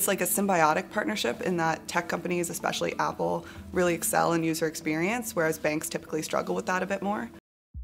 It's like a symbiotic partnership in that tech companies, especially Apple, really excel in user experience, whereas banks typically struggle with that a bit more.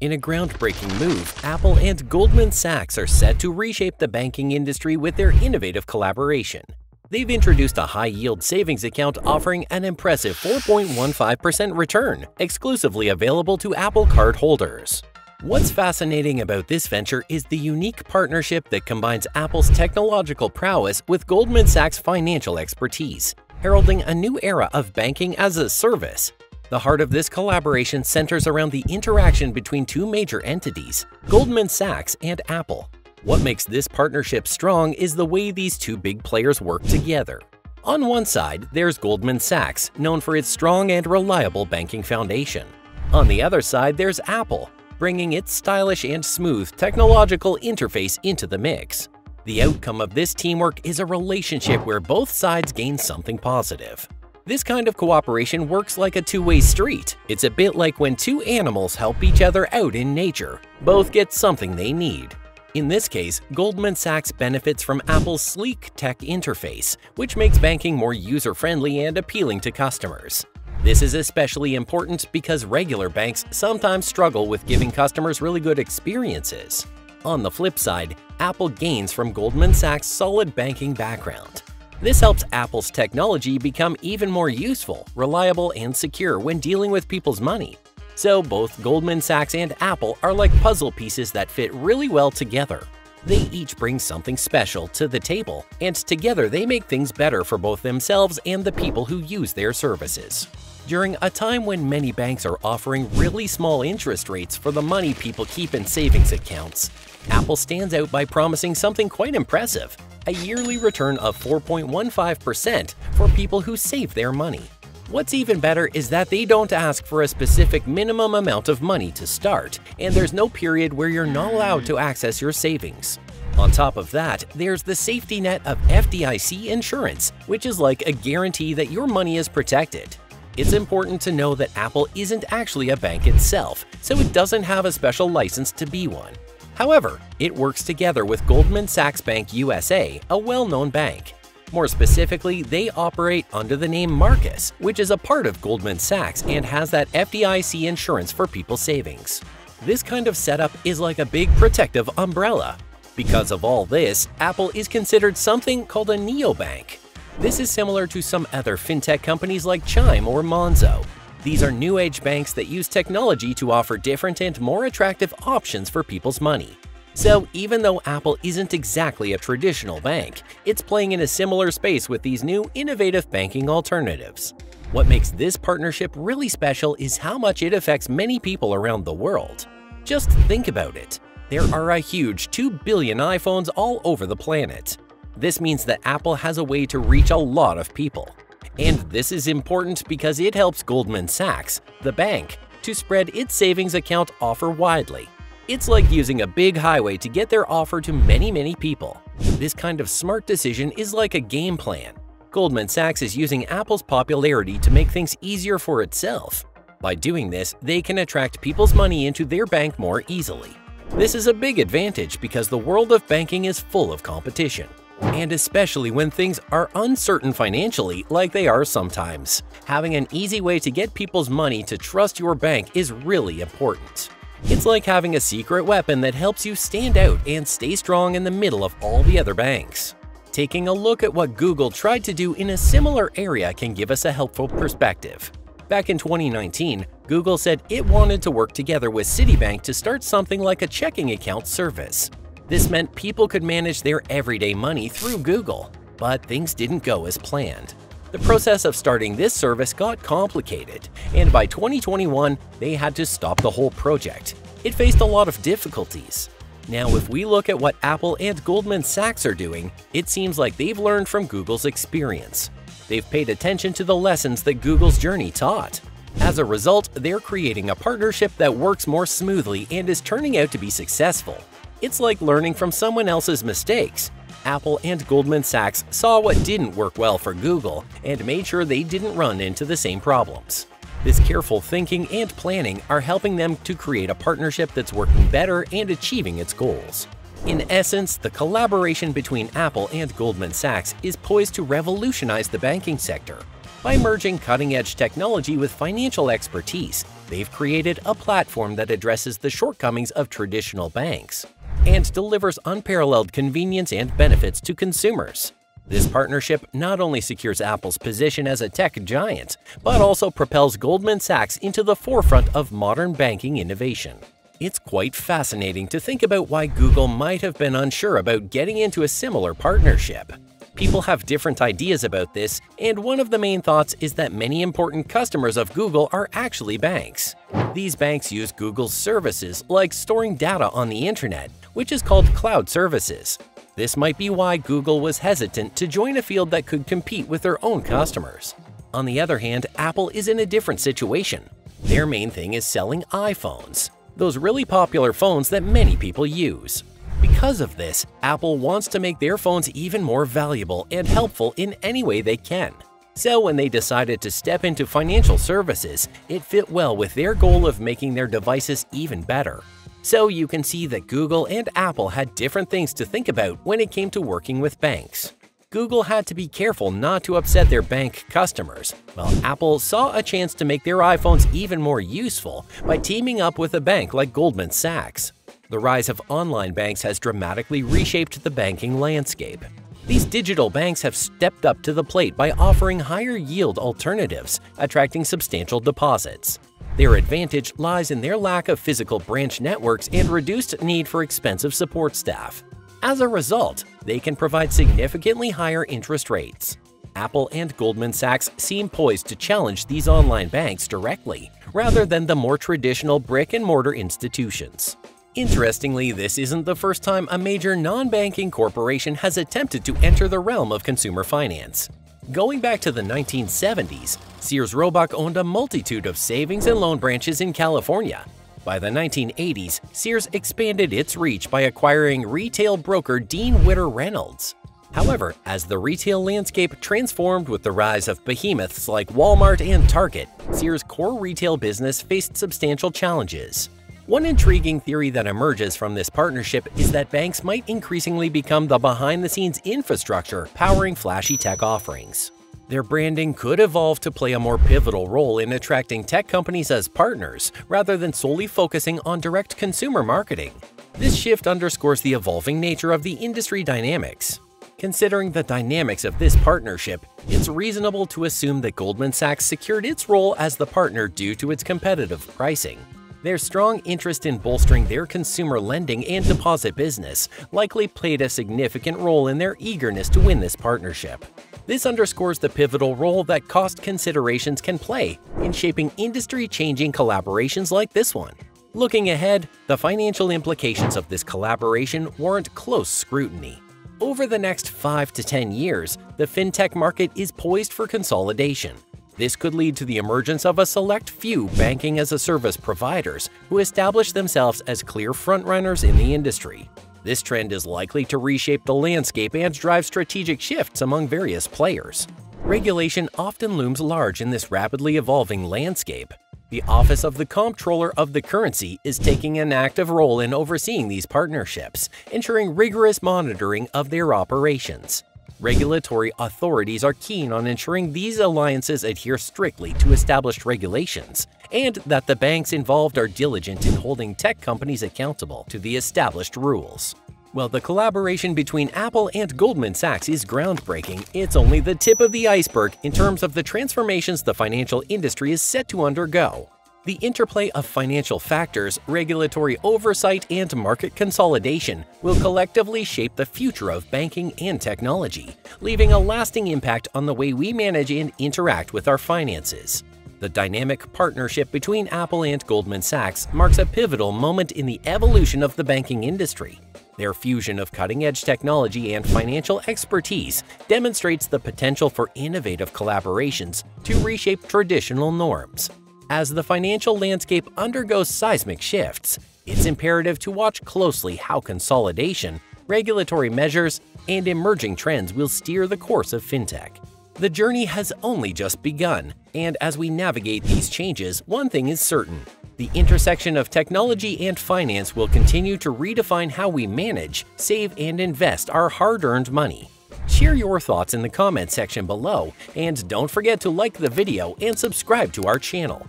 In a groundbreaking move, Apple and Goldman Sachs are set to reshape the banking industry with their innovative collaboration. They've introduced a high-yield savings account offering an impressive 4.15% return, exclusively available to Apple Card holders. What's fascinating about this venture is the unique partnership that combines Apple's technological prowess with Goldman Sachs' financial expertise, heralding a new era of banking as a service. The heart of this collaboration centers around the interaction between two major entities, Goldman Sachs and Apple. What makes this partnership strong is the way these two big players work together. On one side, there's Goldman Sachs, known for its strong and reliable banking foundation. On the other side, there's Apple, bringing its stylish and smooth technological interface into the mix. The outcome of this teamwork is a relationship where both sides gain something positive. This kind of cooperation works like a two-way street. It's a bit like when two animals help each other out in nature. Both get something they need. In this case, Goldman Sachs benefits from Apple's sleek tech interface, which makes banking more user-friendly and appealing to customers. This is especially important because regular banks sometimes struggle with giving customers really good experiences. On the flip side, Apple gains from Goldman Sachs' solid banking background. This helps Apple's technology become even more useful, reliable, and secure when dealing with people's money. So both Goldman Sachs and Apple are like puzzle pieces that fit really well together. They each bring something special to the table, and together they make things better for both themselves and the people who use their services. During a time when many banks are offering really small interest rates for the money people keep in savings accounts, Apple stands out by promising something quite impressive, a yearly return of 4.15% for people who save their money. What's even better is that they don't ask for a specific minimum amount of money to start, and there's no period where you're not allowed to access your savings. On top of that, there's the safety net of FDIC insurance, which is like a guarantee that your money is protected. It's important to know that Apple isn't actually a bank itself, so it doesn't have a special license to be one. However, it works together with Goldman Sachs Bank USA, a well-known bank. More specifically, they operate under the name Marcus, which is a part of Goldman Sachs and has that FDIC insurance for people's savings. This kind of setup is like a big protective umbrella. Because of all this, Apple is considered something called a neobank. This is similar to some other fintech companies like Chime or Monzo. These are new-age banks that use technology to offer different and more attractive options for people's money. So even though Apple isn't exactly a traditional bank, it's playing in a similar space with these new innovative banking alternatives. What makes this partnership really special is how much it affects many people around the world. Just think about it. There are a huge 2 billion iPhones all over the planet. This means that Apple has a way to reach a lot of people. And this is important because it helps Goldman Sachs, the bank, to spread its savings account offer widely. It's like using a big highway to get their offer to many people. This kind of smart decision is like a game plan. Goldman Sachs is using Apple's popularity to make things easier for itself. By doing this, they can attract people's money into their bank more easily. This is a big advantage because the world of banking is full of competition. And especially when things are uncertain financially like they are sometimes, having an easy way to get people's money to trust your bank is really important. It's like having a secret weapon that helps you stand out and stay strong in the middle of all the other banks. Taking a look at what Google tried to do in a similar area can give us a helpful perspective. Back in 2019, Google said it wanted to work together with Citibank to start something like a checking account service. This meant people could manage their everyday money through Google, but things didn't go as planned. The process of starting this service got complicated, and by 2021, they had to stop the whole project. It faced a lot of difficulties. Now, if we look at what Apple and Goldman Sachs are doing, it seems like they've learned from Google's experience. They've paid attention to the lessons that Google's journey taught. As a result, they're creating a partnership that works more smoothly and is turning out to be successful. It's like learning from someone else's mistakes. Apple and Goldman Sachs saw what didn't work well for Google and made sure they didn't run into the same problems. This careful thinking and planning are helping them to create a partnership that's working better and achieving its goals. In essence, the collaboration between Apple and Goldman Sachs is poised to revolutionize the banking sector. By merging cutting-edge technology with financial expertise, they've created a platform that addresses the shortcomings of traditional banks and delivers unparalleled convenience and benefits to consumers. This partnership not only secures Apple's position as a tech giant, but also propels Goldman Sachs into the forefront of modern banking innovation. It's quite fascinating to think about why Google might have been unsure about getting into a similar partnership. People have different ideas about this, and one of the main thoughts is that many important customers of Google are actually banks. These banks use Google's services like storing data on the internet, which is called cloud services. This might be why Google was hesitant to join a field that could compete with their own customers. On the other hand, Apple is in a different situation. Their main thing is selling iPhones, those really popular phones that many people use. Because of this, Apple wants to make their phones even more valuable and helpful in any way they can. So when they decided to step into financial services, it fit well with their goal of making their devices even better. So you can see that Google and Apple had different things to think about when it came to working with banks. Google had to be careful not to upset their bank customers, while Apple saw a chance to make their iPhones even more useful by teaming up with a bank like Goldman Sachs. The rise of online banks has dramatically reshaped the banking landscape. These digital banks have stepped up to the plate by offering higher yield alternatives, attracting substantial deposits. Their advantage lies in their lack of physical branch networks and reduced need for expensive support staff. As a result, they can provide significantly higher interest rates. Apple and Goldman Sachs seem poised to challenge these online banks directly, rather than the more traditional brick-and-mortar institutions. Interestingly, this isn't the first time a major non-banking corporation has attempted to enter the realm of consumer finance. Going back to the 1970s, Sears Roebuck owned a multitude of savings and loan branches in California. By the 1980s, Sears expanded its reach by acquiring retail broker Dean Witter Reynolds. However, as the retail landscape transformed with the rise of behemoths like Walmart and Target, Sears' core retail business faced substantial challenges. One intriguing theory that emerges from this partnership is that banks might increasingly become the behind-the-scenes infrastructure powering flashy tech offerings. Their branding could evolve to play a more pivotal role in attracting tech companies as partners, rather than solely focusing on direct consumer marketing. This shift underscores the evolving nature of the industry dynamics. Considering the dynamics of this partnership, it's reasonable to assume that Goldman Sachs secured its role as the partner due to its competitive pricing. Their strong interest in bolstering their consumer lending and deposit business likely played a significant role in their eagerness to win this partnership. This underscores the pivotal role that cost considerations can play in shaping industry-changing collaborations like this one. Looking ahead, the financial implications of this collaboration warrant close scrutiny. Over the next 5 to 10 years, the fintech market is poised for consolidation. This could lead to the emergence of a select few banking-as-a-service providers who establish themselves as clear frontrunners in the industry. This trend is likely to reshape the landscape and drive strategic shifts among various players. Regulation often looms large in this rapidly evolving landscape. The Office of the Comptroller of the Currency is taking an active role in overseeing these partnerships, ensuring rigorous monitoring of their operations. Regulatory authorities are keen on ensuring these alliances adhere strictly to established regulations and that the banks involved are diligent in holding tech companies accountable to the established rules. While the collaboration between Apple and Goldman Sachs is groundbreaking, it's only the tip of the iceberg in terms of the transformations the financial industry is set to undergo. The interplay of financial factors, regulatory oversight, and market consolidation will collectively shape the future of banking and technology, leaving a lasting impact on the way we manage and interact with our finances. The dynamic partnership between Apple and Goldman Sachs marks a pivotal moment in the evolution of the banking industry. Their fusion of cutting-edge technology and financial expertise demonstrates the potential for innovative collaborations to reshape traditional norms. As the financial landscape undergoes seismic shifts, it's imperative to watch closely how consolidation, regulatory measures, and emerging trends will steer the course of fintech. The journey has only just begun, and as we navigate these changes, one thing is certain: The intersection of technology and finance will continue to redefine how we manage, save, and invest our hard-earned money. Share your thoughts in the comment section below, and don't forget to like the video and subscribe to our channel.